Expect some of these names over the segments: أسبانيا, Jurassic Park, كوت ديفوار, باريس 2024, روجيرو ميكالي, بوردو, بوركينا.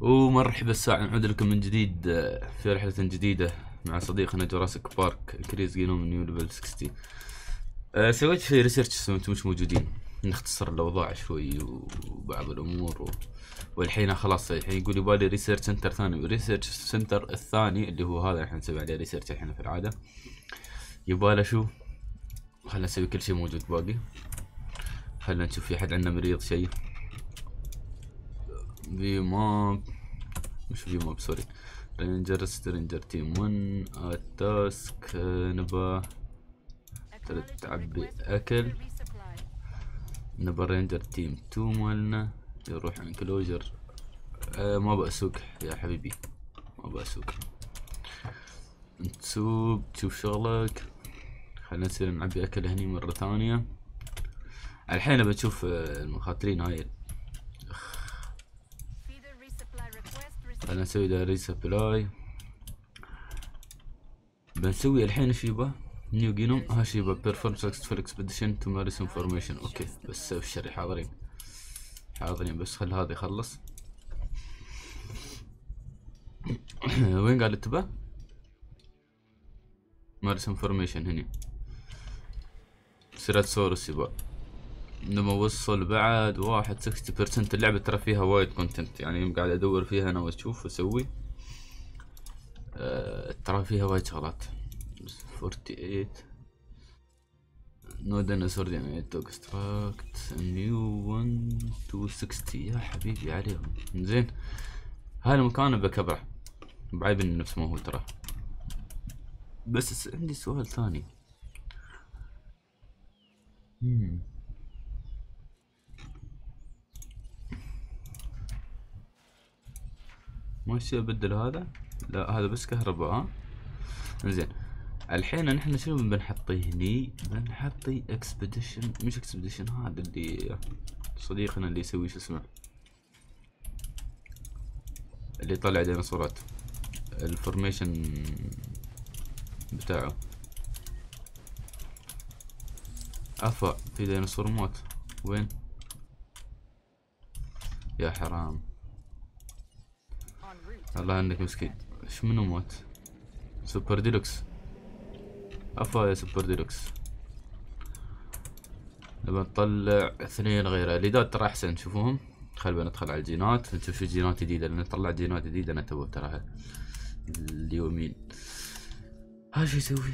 ومرحبا الساعة، نعود لكم من جديد في رحلة جديدة مع صديقنا جوراسيك بارك الكريز جينوم من ليفل 60. سويت في ريسيرش بس انتم مش موجودين، نختصر الاوضاع شوي وبعض الامور والحين خلاص الحين يقول يبالي ريسيرش سنتر ثاني، والريسيرش سنتر الثاني اللي هو هذا الحين نسوي عليه ريسيرش الحين في العادة يباله شو؟ خلنا نسوي كل شيء موجود باقي، خلنا نشوف في حد عندنا مريض شيء. في ماب مش في ماب سوري، رينجر تيم 1 التاسك نبى تعبي اكل، نبى رينجر تيم 2 مالنا يروح انكلوجر. ما بأسوق يا حبيبي، ما بأسوق، نسوق تشوف شغلك. خلينا نصير نعبي اكل هني مرة ثانية. الحين بنشوف المخاطرين هاي، خلنا نسوي له ريسبلاي. بنسوي الحين شيبه نيو جينوم، ها شيبه بيرفورم سكسسفل اكسبيديشن تو مارس انفورميشن. اوكي بس الشري حاضرين حاضرين، بس خل هذا يخلص. وين قال تبه مارس انفورميشن؟ هني سيراتسورس يبا. لما وصل بعد 61% اللعبة ترى فيها وايد كونتنت، يعني يوم قاعد ادور فيها انا واشوف واسوي ترى فيها وايد شغلات. 48 نو ديناصور يعني توك استراكت نيو 1260 يا حبيبي عليهم. زين هاي المكان بكبره بعيب نفس ما هو ترى، بس عندي سؤال ثاني. ما يصير ابدل هذا؟ لا هذا بس كهرباء. ها زين الحين نحن شنو بنحطي هني؟ بنحطي اكسبيديشن، مش اكسبيديشن هذا اللي صديقنا اللي يسوي شو اسمه اللي يطلع ديناصورات، الفورميشن بتاعه. افا في ديناصور موت، وين يا حرام؟ الله انك مسكين. ايش منو موت؟ سوبر ديلوكس، افا يا سوبر ديلوكس. نبى نطلع اثنين غيره، الليدات ترى احسن تشوفوهم. خلونا ندخل على الجينات نشوف شو جينات جديدة، لان نطلع جينات جديدة انا تو تراها اليومين. ها شو يسوي؟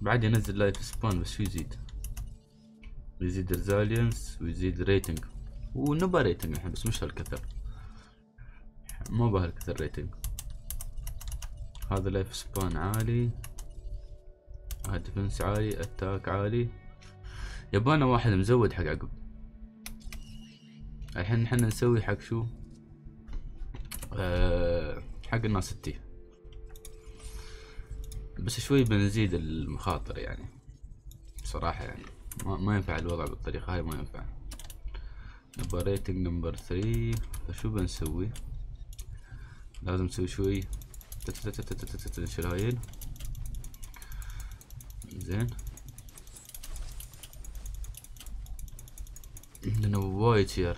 بعد ينزل لايف سبان بس شو يزيد؟ يزيد ريزالينس ويزيد ريتنج، ونبى ريتنج الحين بس مش هالكثر، ما بها الكثر ريتنج. هذا لايف سبان عالي، هذا ديفنس عالي، اتاك عالي. يبانا واحد مزود حق عقب. الحين نحن نسوي حق شو؟ حق الناس التي بس شوي بنزيد المخاطر يعني بصراحة، يعني ما ينفع الوضع بالطريقة هاي، ما ينفع. نبغى ريتنج نمبر 3، فشو بنسوي؟ لازم نسوي شوي نشيل هايل. زين عندنا وايد شير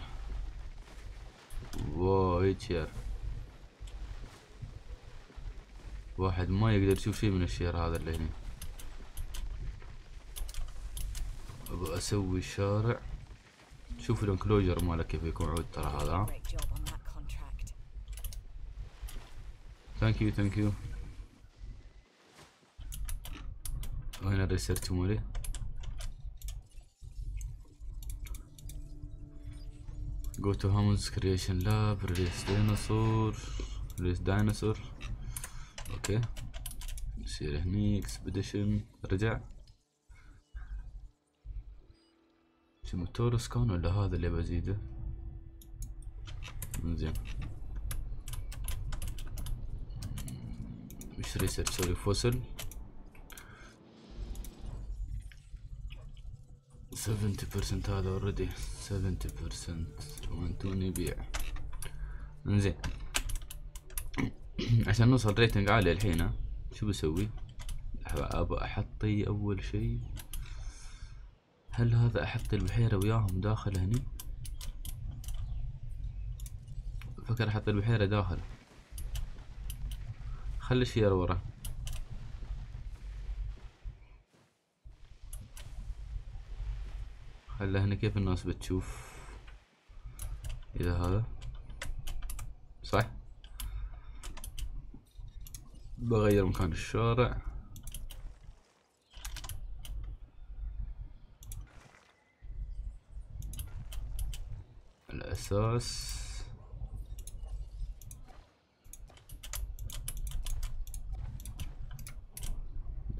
وايد شير، واحد ما يقدر يشوف شي من الشير هذا اللي هنا. ابغى اسوي شارع، شوف الانكلوجر ماله كيف يكون عود ترى هذا. ثانك يو ثانك يو. وين الريسيرش مالي؟ جو تو هامونز كريشن لاب، ريليس ديناصور، ريليس ديناصور. اوكي نصير هني اكسبيديشن، رجع سيموتورس كان ولا هذا اللي بزيده. زين مش ريسيرش سوري فوسل 70% هذا اوريدي 70% وانتو نبيع. انزين عشان نوصل ريتنج عالي الحين شو بسوي؟ ابى احطي اول شي، هل هذا احطي البحيرة وياهم داخل هني؟ بفكر احط البحيرة داخل. خلي الشير ورا. خله هنا كيف الناس بتشوف اذا هذا صح. بغير مكان الشارع. الاساس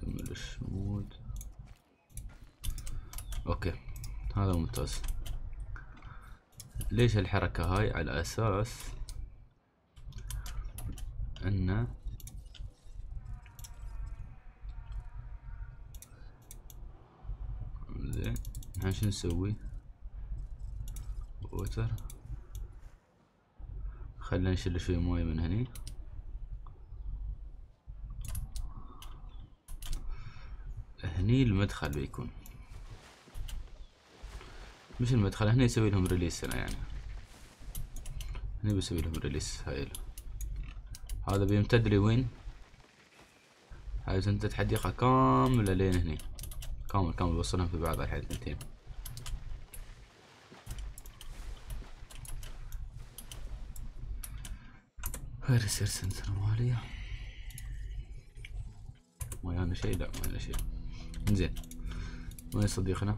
دمل الشمود. اوكي هذا ممتاز. ليش الحركة هاي؟ على اساس ان زين احنا شو نسوي؟ ووتر. خلينا نشيل شوي ماي من هني. هني المدخل بيكون، مش المدخل هني يسوي لهم ريليس. انا يعني هني بسوي لهم ريليس. هاي هذا بيمتد لي وين؟ هاي انت حديقة كاملة لين هني، كامل كامل بوصلهم في بعض الحين الثنتين. غير يصير سنسر مالية ويانا شيء. لا ما لنا شيء. انزين وين صديقنا؟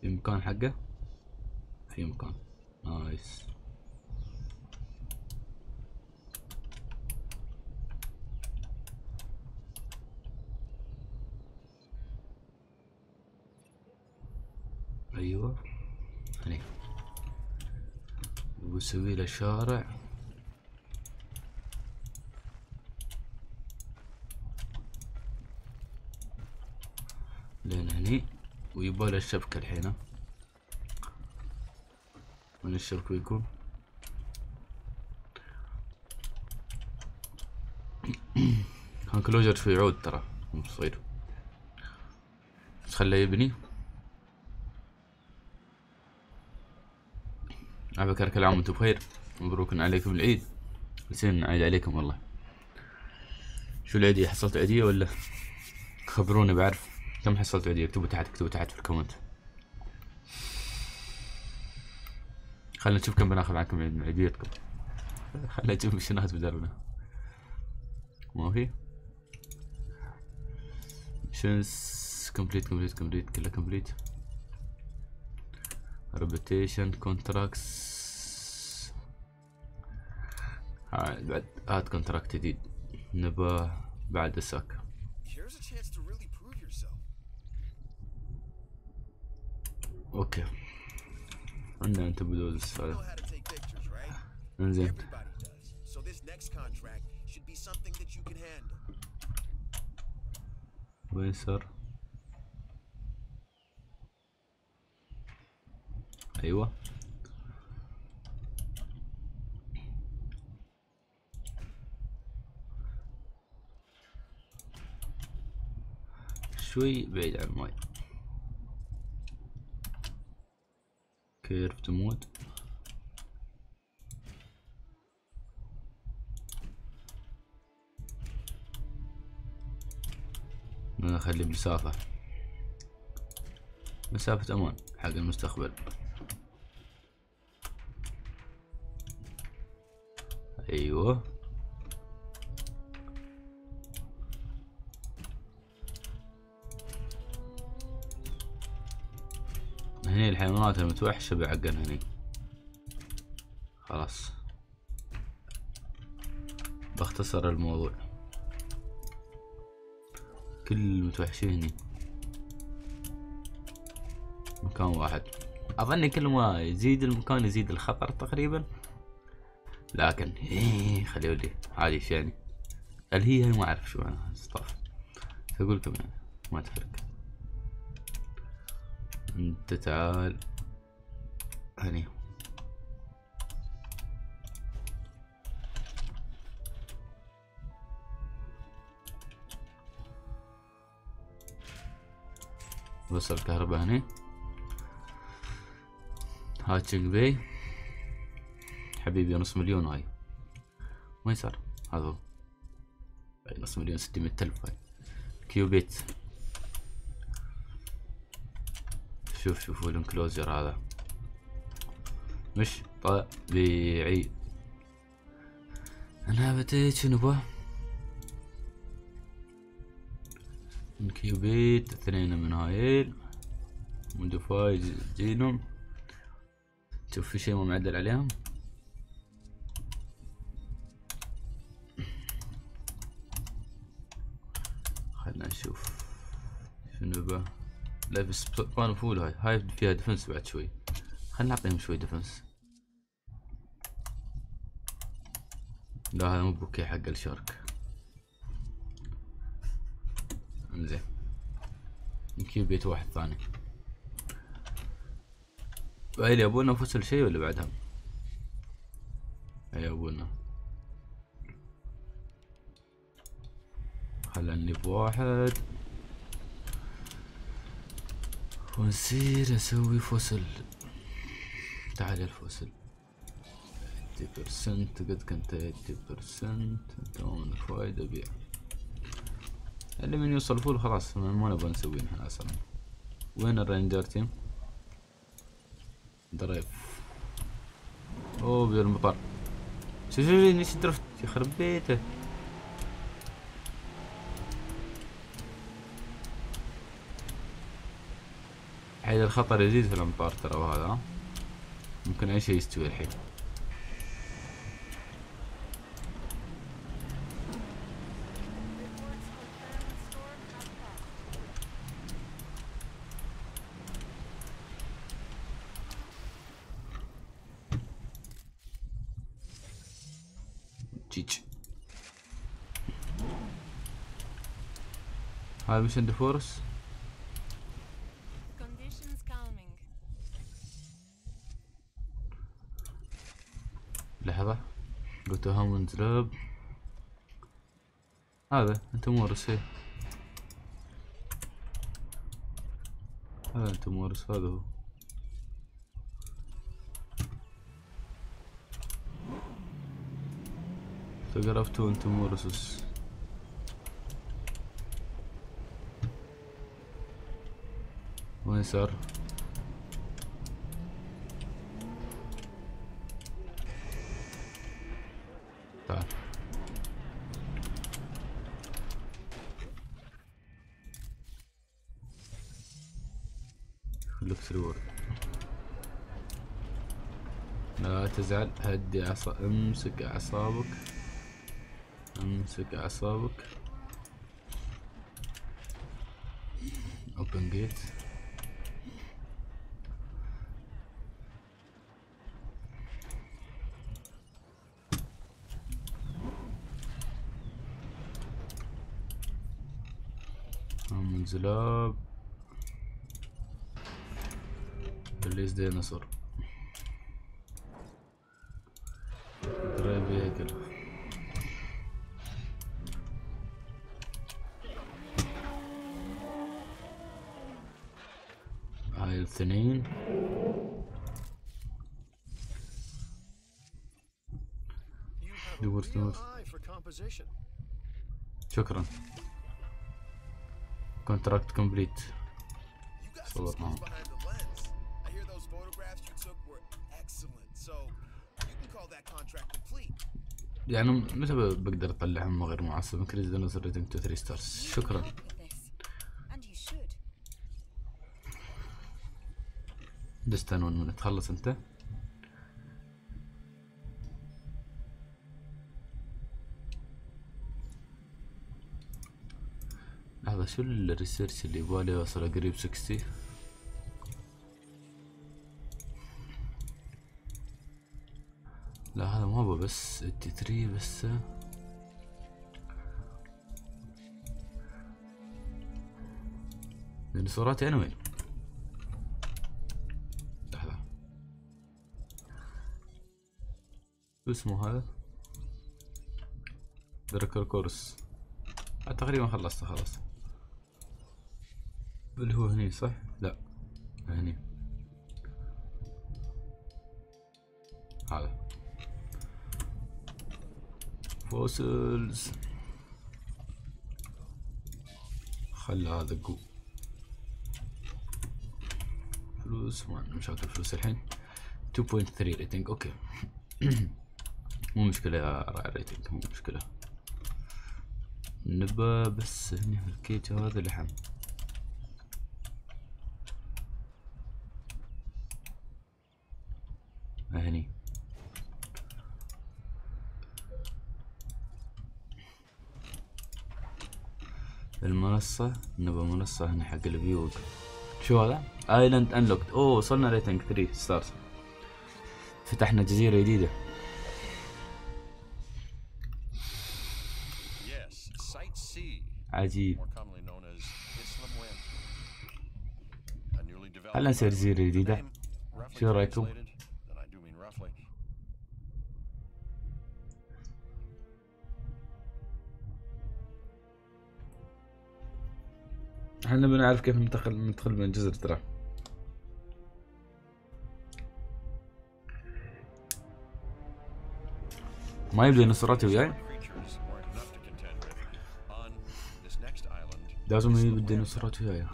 في مكان حقه؟ في مكان. نايس. ايوه هني وسوي له شارع. لين هني ويباله الشبكة الحين. من الشبكة يكون كان كلوجر شوي يعود ترى مو صغير، بس خليه يبني. على فكرة كل عام وانتم بخير، مبروك عليكم العيد. زين عيد عليكم والله. شو العيدية؟ حصلت عيدية ولا؟ خبروني بعرف كم حصلت عيدية. اكتبوا تحت، اكتبوا تحت في الكومنت. خلنا نشوف كم بناخذ عنكم من عيديتكم. خلنا نشوف مشينات بدربنا. ما في شنس. كومبليت كومبليت كومبليت كله كومبليت. ريبيتيشن كونتراكتس. بعد هات كونتراكت جديد نباه بعد الساك. اوكي عندنا انت بدوز هذا. انزين وين صار؟ ايوه شوي بعيد عن الماي. كيرف تموت. انا اخلي مسافة، مسافة امان حق المستقبل. ايوه هني الحيوانات المتوحشة بعقن هني. خلاص بختصر الموضوع. كل المتوحشين هني مكان واحد. اظن كل ما يزيد المكان يزيد الخطر تقريبا، لكن ايه خليه لي عادي. ايش يعني الهي هي؟ ما اعرف شو انا استطاف اقول لكم يعني ما تفرق. انت تعال هني وصل الكهرباء هني. هاي تشينج باي حبيبي، نص مليون هاي وين صار؟ هذا هو نص مليون 600,000 هاي كيوبيت. شوف شوفوا الانكلوزر هذا مش طبيعي. انا بديت شنو بقى انكيوبيت 2 من هايل موديفاي جينوم. شوف في شيء ما معدل عليهم. خلنا نشوف شنو بقى لايف سبان فول. هاي فيها ديفنس بعد شوي، خلنا نعطيهم شوي ديفنس. لا هذا مو بوكي حق الشارك. انزين انكيوبيت واحد ثاني. هاي يبونا فصل شي ولا بعدها؟ هاي يبونا خلني بواحد ونصير اسوي فصل. تعال الفصل 80%، قد كنت 80% دون فايدة. بيع اللي من يوصل فول خلاص ما نبغى نسوي نحن اصلا. وين الرينجر تيم؟ درايف اوه بيا المطار. شوف ليش درفت يخرب بيته. حيل الخطر يزيد في الامطار ترى، وهذا ممكن اي شيء يستوي الحين. هاي مش عند فورس. لحظة قلت هاموندز لاب هذا انت مورس. هي هذا انت مورس، هذا هو. تقرفتو انت مورسوس. وين صار؟ تعال خلوك سرور. لا تزعل، هدي عصا، امسك اعصابك، امسك اعصابك. اوبن جيت. انزلاب بليز ديناصور دريبي هيكل. هاي الاثنين دورت نور. شكرا Contract complete. So I hear those photographs you took were excellent. So you can call that contract complete. يعني متى بقدر اطلعهم غير معصب؟ انكريز ديناصور ريتنج تو 3 ستارز. شكرا. دستان وين من تخلص انت؟ لحظة شو الريسيرش اللي يبالي اوصله قريب 60؟ لا هذا ما هو بس 83 بس. ديناصوراتي انا وين؟ لحظة شو اسمه هذا؟ دركر كورس. تقريبا خلصته خلاص. اللي هو هني صح؟ لا هني Vale. Fossils. خلى هذا جو فلوس ما مش هاكل فلوس الحين 2.3 ريتنج اوكي مو مشكلة يا ريتنج مو مشكلة نبى بس هني في الكيت هذا لحم هني المنصة نبى منصة هنا حق البيوت شو هذا؟ ايلاند انلوكت اوه وصلنا ريتنج 3 ستارز فتحنا جزيرة جديدة عجيب هلا نسوي جزيرة جديدة شو رايكم؟ احنا بنعرف كيف ندخل من الجزر ترى ما يبدو ان سرعتي وياي لازم يبدو ان سرعتي وياي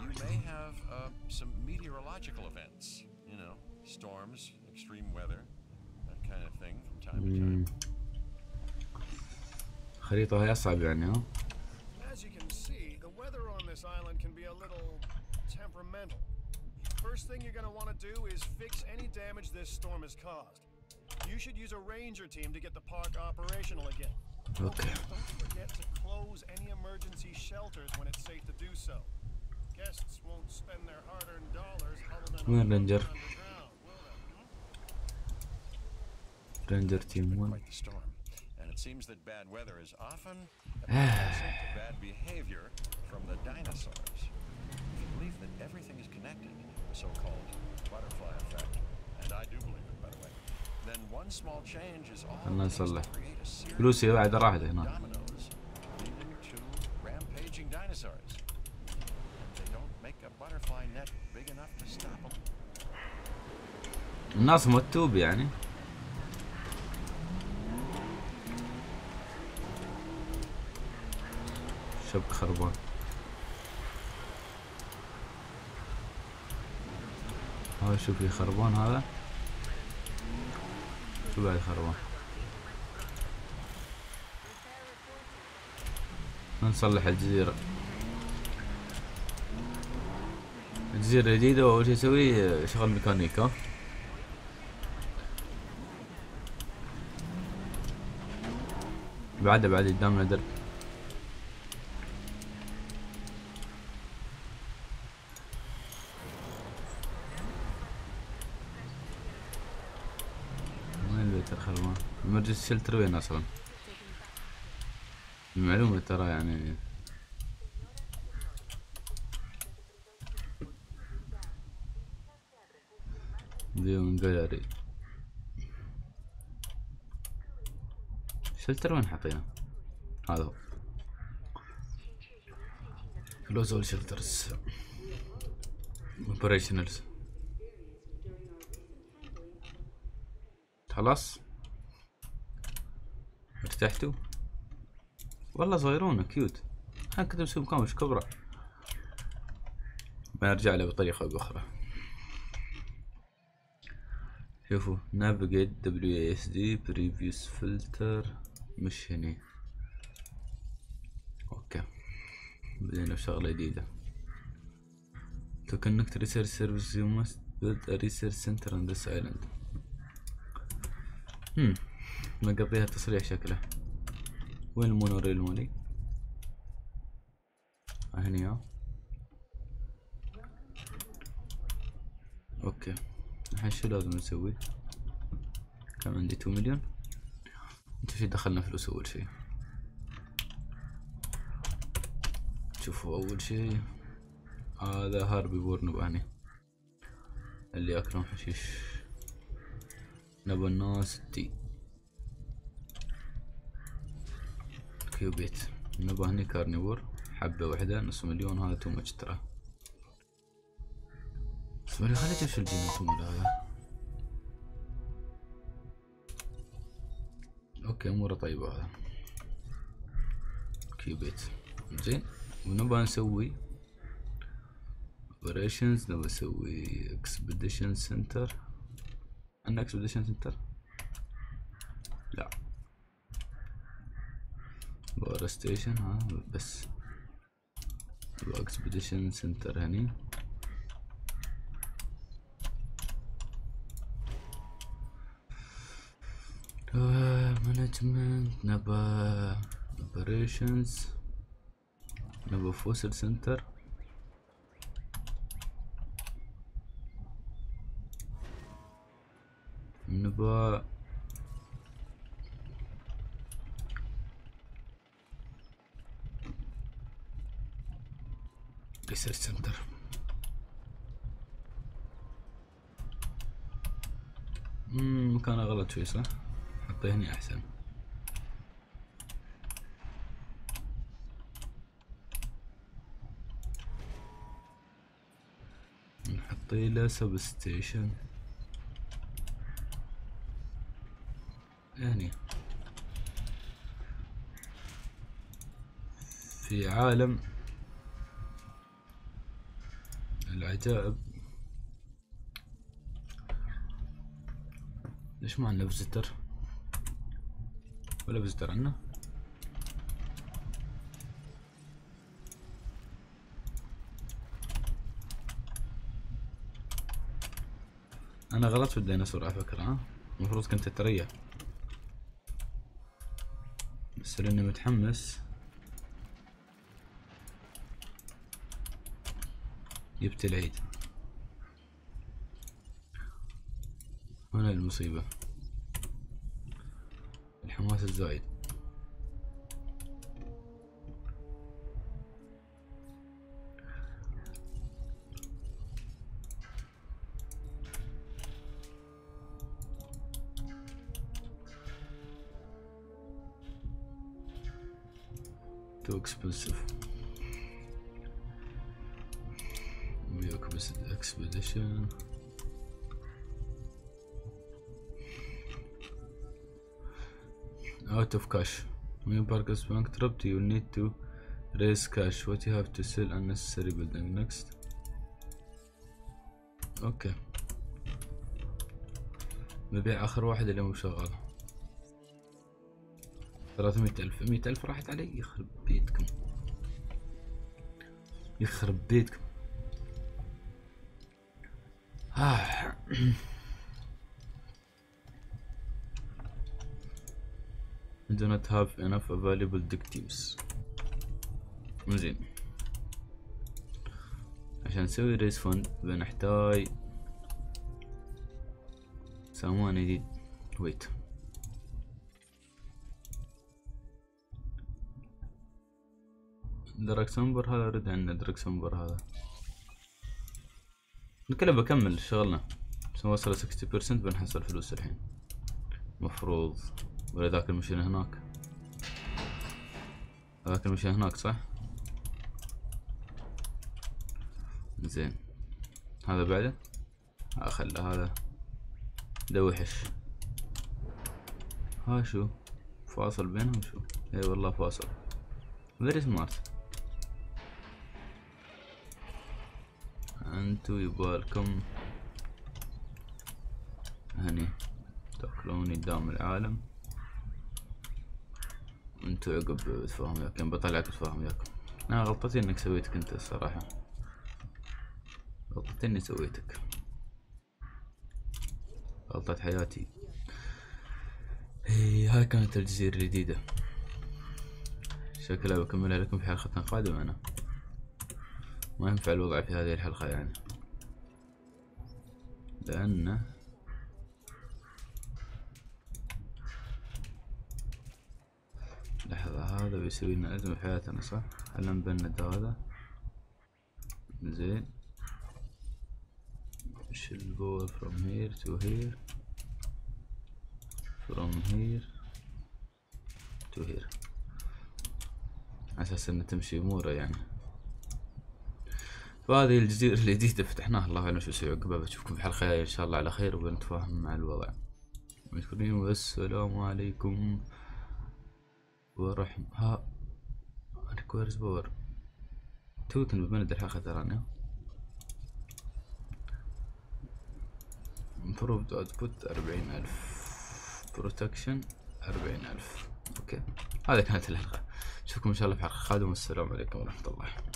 الخريطة هاي اصعب يعني ها This island can be a little temperamental. First thing you're going to want to do is fix any damage this storm has caused. You should use a ranger team to get the park operational again. Okay. Don't forget to close any emergency shelters when it's safe to do so. Guests won't spend their hard-earned dollars huddled in underground. Ranger team one. It seems that bad weather is often a result of bad behavior from the dinosaurs. We believe that everything is connected, the so-called butterfly effect, and I do believe it, by the way. Then one small change is all to create a series of dominoes leading to rampaging dinosaurs. If they don't make a butterfly net big enough to stop them. الناس متوب يعني. شبك خربان هذا شوفي خربان هذا شو بعد خربان نصلح الجزيرة الجزيرة جديدة وأول شي أسوي شغل ميكانيكا بعدها بعد قدامنا درب مرجس شلتر وين اصلا المعلومة ترى يعني ديون جاليري شلتر وين حطينا هذا هو كلوز اول شلترز اوبريشنالز خلاص ارتحتوا والله صغيرونه كيوت انا كنت مسوي مكامش كبرى بنرجع له بطريقه او باخرى شوفوا نافيجيت دبليو اس دي بريفيوس فلتر مش هني اوكي بدينا بشغله جديده تو كونكت ريسيرش سيرفيس يو ماست بيلد ا ريسيرش سنتر اون ذيس ايلاند مقضيها تصريح شكله وين المونوريل مالي هني ها اوكي الحين شو لازم نسوي كان عندي 2 مليون انتو شي دخلنا فلوس اول شي شوفوا اول شي هذا هاربي بورنو بهني اللي ياكلون حشيش نبنا 60 كيوبيت نبغى هني كارنيفور حبة واحدة نص مليون هذا تو ماتش ترى بس خليني اشوف الجيناتوم هذا كاميرا. طيب هذا كيبيت زين. ونبغى نسوي operations، نبغى نسوي expedition center. عندنا expedition center؟ لا power station. ها بس نبغى expedition center هني. management نبغى operations، نبغى fossil center. نبغى research center. مكانه غلط شوي صح؟ حطيه هني أحسن. نحطي له substation هني. في عالم العجائب ليش ما عندنا فيزيتر؟ ولا فيزيتر عندنا؟ أنا غلط في الديناصور على فكرة. ها المفروض كنت أتريق بس لأني متحمس جبت العيد. هنا المصيبة، الحماس الزايد. too expensive. expedition out of cash. New Parker's bank trapped. You need to raise cash. What you have to sell unnecessary building next. Okay. نبيع آخر واحد اللي مو شغال. 300,000. 100,000 راحت علي. يخرب بيتكم. يخرب بيتكم. I do not have enough available directives. زين عشان نسوي ريس فند بنحتاج سامان جديد. ويت دراكسنبر هذا رد عندنا. دراكسنبر هذا كله بكمل شغلنا بس نوصل 60% بنحصل فلوس الحين مفروض. ولا ذاك المشين هناك، ذاك المشين هناك صح؟ زين هذا بعده اخله. هذا دوحش. ها شو فاصل بينهم؟ شو اي والله فاصل. very smart. انتو يبالكم هني تاكلوني قدام العالم، انتو عقب بتفاهم وياكم، بطلعك بتفاهم وياكم. انا غلطتي انك سويتك انت الصراحة، غلطتي اني سويتك، غلطة حياتي. هاي كانت الجزيرة الجديدة، شكلها بكملها لكم في حلقة قادمة. انا ما ينفع الوضع في هذه الحلقة يعني، لأن لحظة هذا بيسوي لنا أزمة في حياتنا صح؟ خلنا نبند هذا. زين شيل بول from here to here from here to here على أساس إنها تمشي أموره يعني. فهذه الجزيرة الجديدة فتحناها، الله أعلم شو نسوي عقبها. بشوفكم في حلقة جاية إن شاء الله على خير وبنتفاهم مع الوضع. مشكورين والسلام عليكم. وراح requires power. توتن بمندر حاخة ترانا improved output 40,000 protection 40,000. اوكي هذا كانت الحلقة، نشوفكم ان شاء الله في حلقة قادمة والسلام عليكم ورحمة الله.